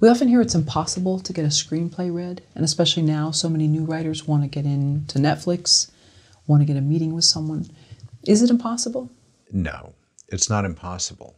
We often hear it's impossible to get a screenplay read, and especially now, so many new writers want to get into Netflix, want to get a meeting with someone. Is it impossible? No, it's not impossible.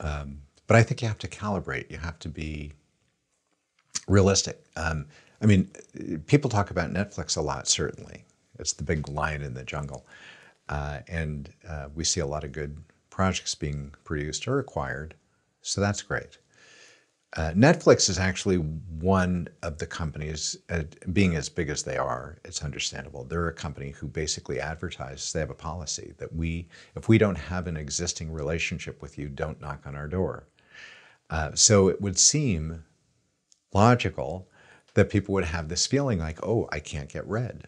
But I think you have to calibrate. You have to be realistic. I mean, people talk about Netflix a lot, certainly. It's the big lion in the jungle. And we see a lot of good projects being produced or acquired, so that's great. Netflix is actually one of the companies, being as big as they are, it's understandable. They're a company who basically advertises, they have a policy that if we don't have an existing relationship with you, don't knock on our door. So it would seem logical that people would have this feeling like, oh, I can't get read.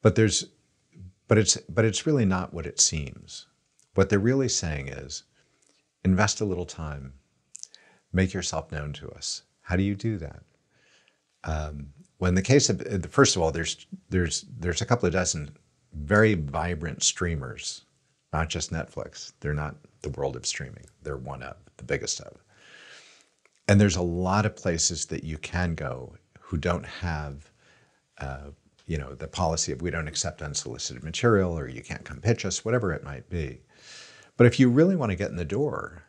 But it's really not what it seems. What they're really saying is, invest a little time. Make yourself known to us. How do you do that? Well, in the case of, first of all, there's a couple of dozen very vibrant streamers, not just Netflix. They're not the world of streaming. They're one of, the biggest of. And there's a lot of places that you can go who don't have, you know, the policy of we don't accept unsolicited material or you can't come pitch us, whatever it might be. But if you really want to get in the door,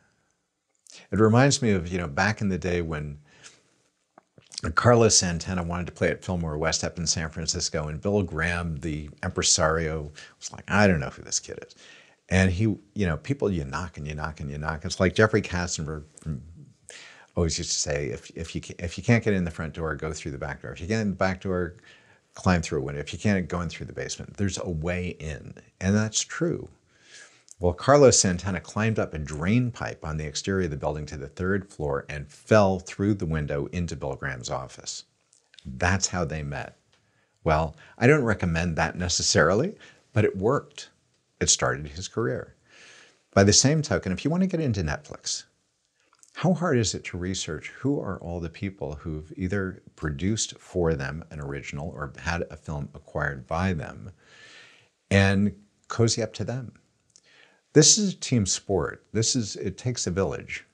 it reminds me of, you know, back in the day when Carlos Santana wanted to play at Fillmore West up in San Francisco, and Bill Graham, the impresario, was like, I don't know who this kid is. And he, you know, people, you knock and you knock and you knock. It's like Jeffrey Katzenberg always used to say, if you can't get in the front door, go through the back door. If you get in the back door, climb through a window. If you can't, go in through the basement. There's a way in, and that's true. Well, Carlos Santana climbed up a drain pipe on the exterior of the building to the third floor and fell through the window into Bill Graham's office. That's how they met. Well, I don't recommend that necessarily, but it worked. It started his career. By the same token, if you want to get into Netflix, how hard is it to research who are all the people who've either produced for them an original or had a film acquired by them and cozy up to them? This is a team sport. It takes a village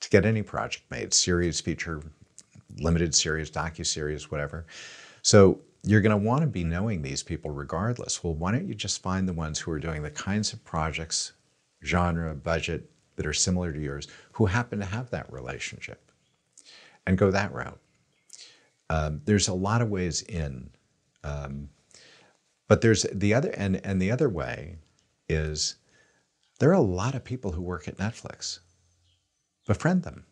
to get any project made, series, feature, limited series, docuseries, whatever. So you're gonna wanna be knowing these people regardless. Well, why don't you just find the ones who are doing the kinds of projects, genre, budget, that are similar to yours, who happen to have that relationship, and go that route. There's a lot of ways in, but there's the other, and the other way is, there are a lot of people who work at Netflix. Befriend them.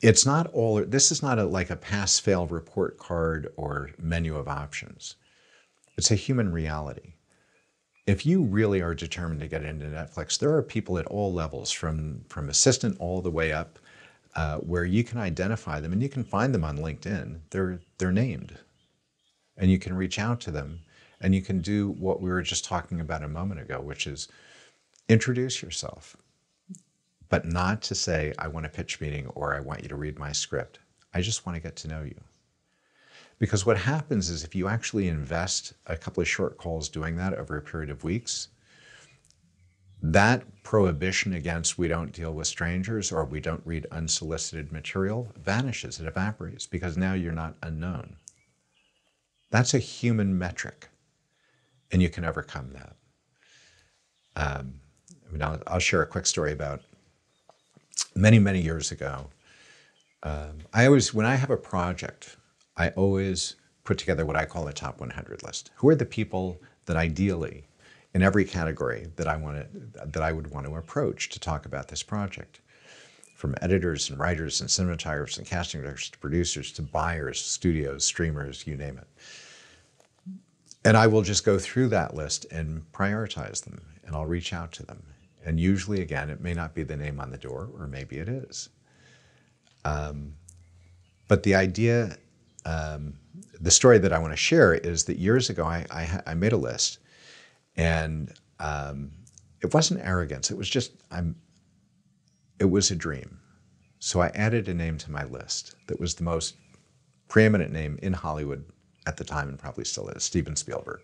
It's not all, this is not like a pass-fail report card or menu of options. It's a human reality. If you really are determined to get into Netflix, there are people at all levels, from assistant all the way up, where you can identify them, and you can find them on LinkedIn. They're named, and you can reach out to them. And you can do what we were just talking about a moment ago, which is introduce yourself, but not to say, I want a pitch meeting or I want you to read my script. I just want to get to know you. Because what happens is if you actually invest a couple of short calls doing that over a period of weeks, that prohibition against we don't deal with strangers or we don't read unsolicited material vanishes, it evaporates, because now you're not unknown. That's a human metric. And you can overcome that. I mean, I'll share a quick story about many, many years ago. When I have a project, I always put together what I call a top 100 list. Who are the people that ideally, in every category, that I would want to approach to talk about this project? From editors and writers and cinematographers and casting directors to producers to buyers, studios, streamers, you name it. And I will just go through that list and prioritize them, and I'll reach out to them. And usually, again, it may not be the name on the door, or maybe it is. But the idea, the story that I want to share is that years ago, I made a list, and it wasn't arrogance. It was just, it was a dream. So I added a name to my list that was the most preeminent name in Hollywood at the time, and probably still is, Steven Spielberg.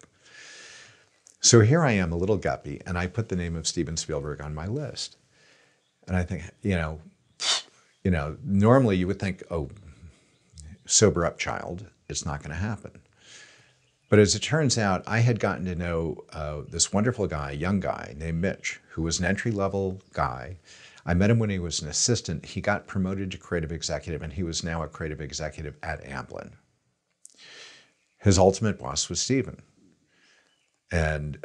So here I am, a little guppy, and I put the name of Steven Spielberg on my list. And I think, you know, normally you would think, oh, sober up, child, it's not going to happen. But as it turns out, I had gotten to know this wonderful guy, young guy named Mitch, who was an entry-level guy. I met him when he was an assistant. He got promoted to creative executive, and he was now a creative executive at Amblin. His ultimate boss was Steven. And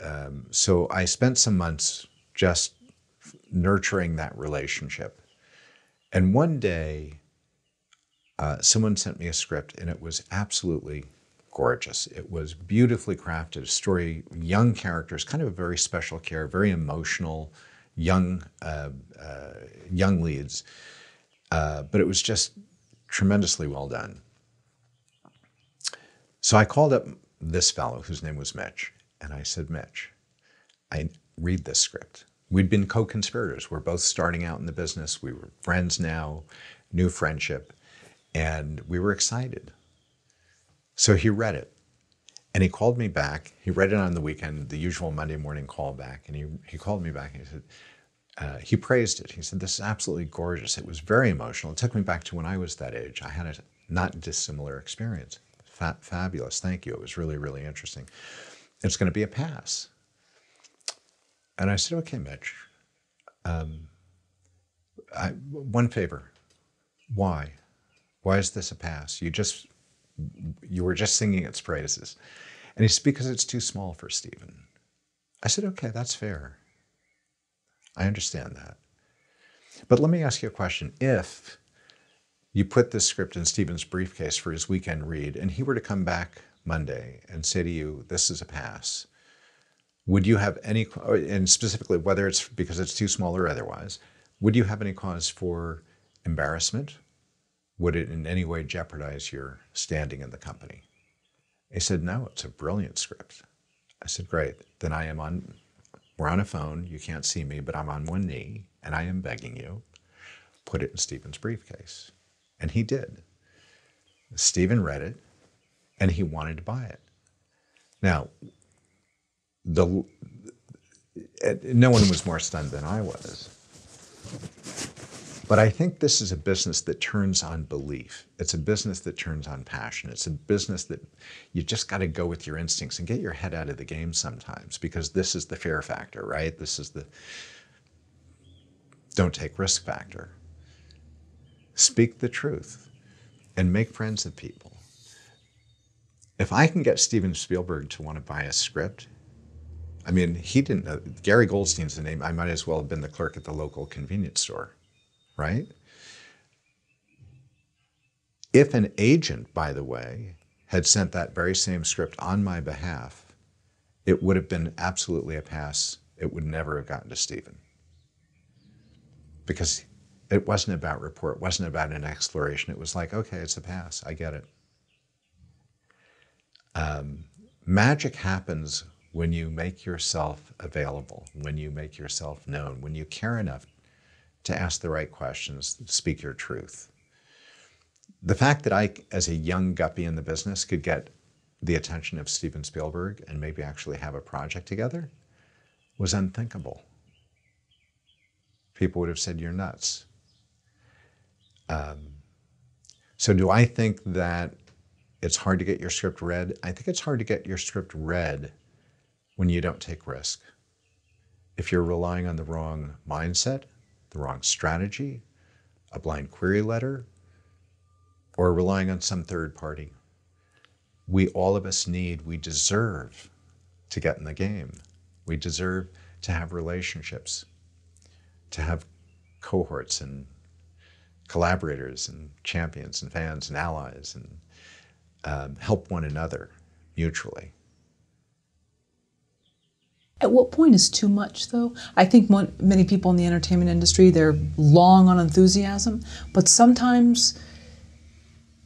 so I spent some months just nurturing that relationship. And one day, someone sent me a script, and it was absolutely gorgeous. It was beautifully crafted, a story, young characters, kind of a very special care, very emotional, young leads. But it was just tremendously well done. So I called up this fellow whose name was Mitch, and I said, Mitch, I read this script. We'd been co-conspirators. We're both starting out in the business. We were friends now, new friendship, and we were excited. So he read it, and he called me back. He read it on the weekend, the usual Monday morning call back, and he called me back, and he said, he praised it. He said, this is absolutely gorgeous. It was very emotional. It took me back to when I was that age. I had a not dissimilar experience. Fabulous, thank you. It was really, really interesting. It's gonna be a pass. And I said, okay, Mitch, one favor, why? Why is this a pass? You were just singing its praises. And he said, because it's too small for Steven. I said, okay, that's fair. I understand that. But let me ask you a question. If you put this script in Steven's briefcase for his weekend read, and he were to come back Monday and say to you, this is a pass, would you have any, and specifically whether it's because it's too small or otherwise, would you have any cause for embarrassment? Would it in any way jeopardize your standing in the company? He said, no, it's a brilliant script. I said, great, then I am on, we're on a phone, you can't see me, but I'm on one knee, and I am begging you, put it in Steven's briefcase. And he did. Steven read it, and he wanted to buy it. Now, no one was more stunned than I was. But I think this is a business that turns on belief. It's a business that turns on passion. It's a business that you just got to go with your instincts and get your head out of the game sometimes, because this is the fear factor, right? This is the don't take risk factor. Speak the truth and make friends with people. If I can get Steven Spielberg to want to buy a script, I mean, he didn't know, Gary Goldstein's the name, I might as well have been the clerk at the local convenience store. Right? If an agent, by the way, had sent that very same script on my behalf, it would have been absolutely a pass. It would never have gotten to Steven. Because it wasn't about rapport, it wasn't about an exploration. It was like, okay, it's a pass, I get it. Magic happens when you make yourself available, when you make yourself known, when you care enough to ask the right questions, speak your truth. The fact that I, as a young guppy in the business, could get the attention of Steven Spielberg and maybe actually have a project together was unthinkable. People would have said, you're nuts. So do I think that it's hard to get your script read? I think it's hard to get your script read when you don't take risk. If you're relying on the wrong mindset, the wrong strategy, a blind query letter, or relying on some third party. We, all of us need, we deserve to get in the game. We deserve to have relationships, to have cohorts and collaborators and champions and fans and allies and help one another mutually. At what point is too much, though? I think many people in the entertainment industry, they're long on enthusiasm, but sometimes,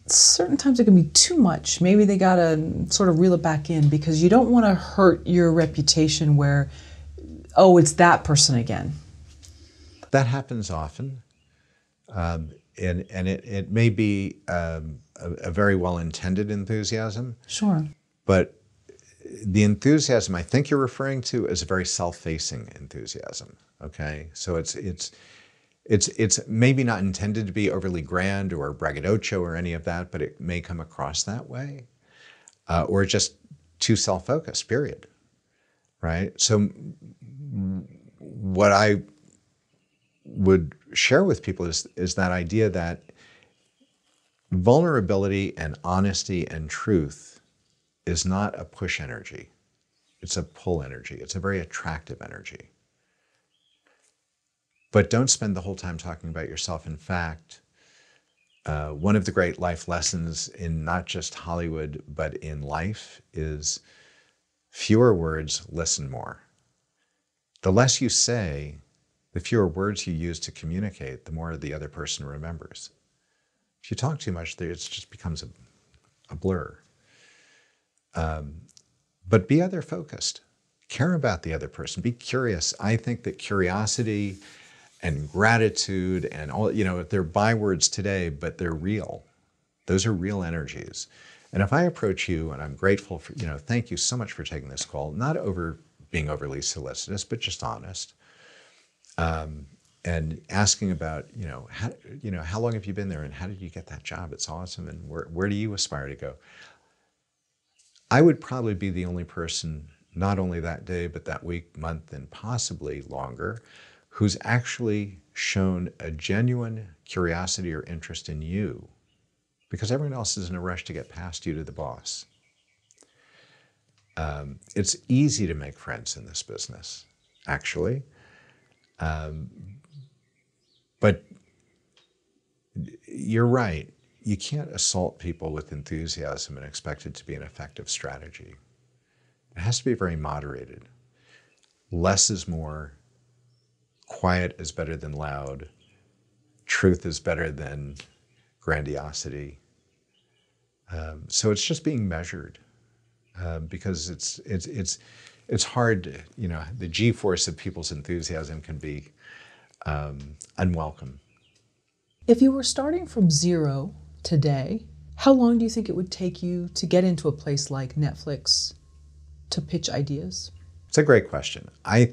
certain times it can be too much. Maybe they gotta sort of reel it back in, because you don't wanna hurt your reputation where, oh, it's that person again. That happens often, and it may be a very well-intended enthusiasm. Sure. But the enthusiasm I think you're referring to is a very self-facing enthusiasm, okay? So it's It's maybe not intended to be overly grand or braggadocio or any of that, but it may come across that way, or just too self-focused, period, right? So what I would share with people is that idea that vulnerability and honesty and truth is not a push energy. It's a pull energy. It's a very attractive energy. But don't spend the whole time talking about yourself. In fact, one of the great life lessons in not just Hollywood, but in life is fewer words, listen more. The less you say, the fewer words you use to communicate, the more the other person remembers. If you talk too much, it just becomes a blur. But be other focused. Care about the other person. Be curious. I think that curiosity and gratitude and all, they're bywords today, but they're real. Those are real energies. And if I approach you and I'm grateful for, thank you so much for taking this call, not over being overly solicitous, but just honest. And asking about, how long have you been there and how did you get that job? It's awesome. And where do you aspire to go? I would probably be the only person, not only that day, but that week, month, and possibly longer, who's actually shown a genuine curiosity or interest in you, because everyone else is in a rush to get past you to the boss. It's easy to make friends in this business, actually. But you're right. You can't assault people with enthusiasm and expect it to be an effective strategy. It has to be very moderated. Less is more. Quiet is better than loud. Truth is better than grandiosity. So it's just being measured because it's hard to, the G-force of people's enthusiasm can be unwelcome. If you were starting from zero today, how long do you think it would take you to get into a place like Netflix to pitch ideas? It's a great question. I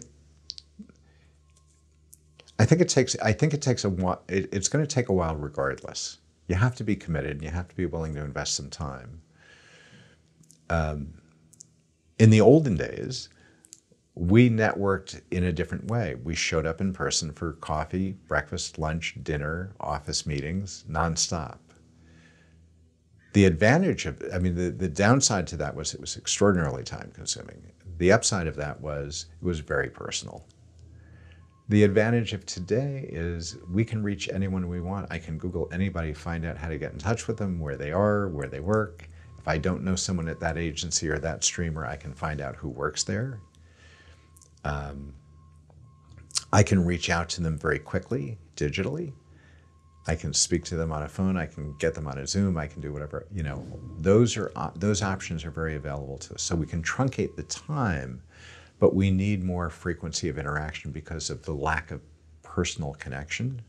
think it takes a while. It's going to take a while regardless. You have to be committed and you have to be willing to invest some time. In the olden days, we networked in a different way. We showed up in person for coffee, breakfast, lunch, dinner, office meetings, nonstop. The advantage of, the downside to that was it was extraordinarily time consuming. The upside of that was it was very personal. The advantage of today is we can reach anyone we want. I can Google anybody, find out how to get in touch with them, where they are, where they work. If I don't know someone at that agency or that streamer, I can find out who works there. I can reach out to them very quickly, digitally. I can speak to them on a phone. I can get them on a Zoom. I can do whatever, those options are very available to us. So we can truncate the time, but we need more frequency of interaction because of the lack of personal connection.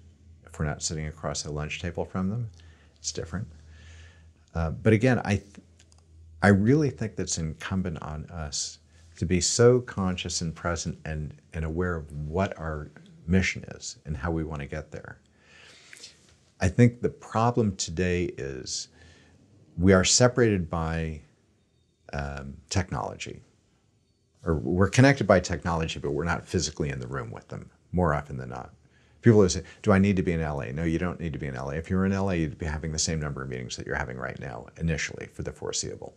If we're not sitting across a lunch table from them, it's different. But again, I really think that's incumbent on us to be so conscious and present and aware of what our mission is and how we want to get there. I think the problem today is we are separated by technology. Or we're connected by technology, but we're not physically in the room with them more often than not. People will say, do I need to be in LA? No, you don't need to be in LA. If you were in LA, you'd be having the same number of meetings that you're having right now, initially, for the foreseeable.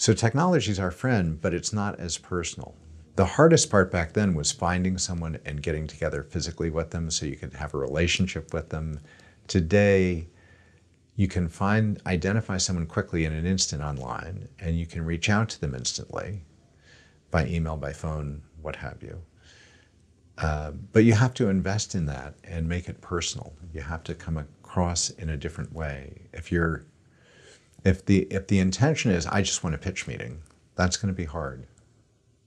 So technology is our friend, but it's not as personal. The hardest part back then was finding someone and getting together physically with them so you could have a relationship with them. Today, you can identify someone quickly in an instant online, and you can reach out to them instantly, by email, by phone, what have you. But you have to invest in that and make it personal. You have to come across in a different way. If the intention is, I just want a pitch meeting, that's gonna be hard,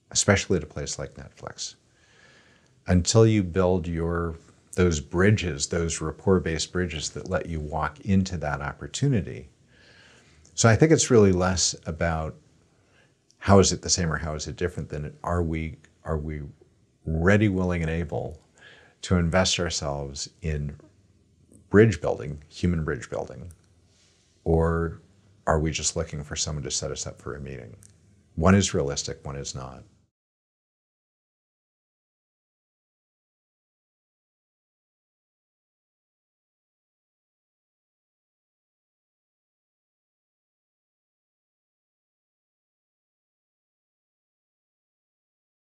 especially at a place like Netflix. Until you build those bridges, those rapport-based bridges that let you walk into that opportunity. So I think it's really less about how is it the same or how is it different than are we ready, willing, and able to invest ourselves in bridge building, human bridge building? Or are we just looking for someone to set us up for a meeting? One is realistic, one is not.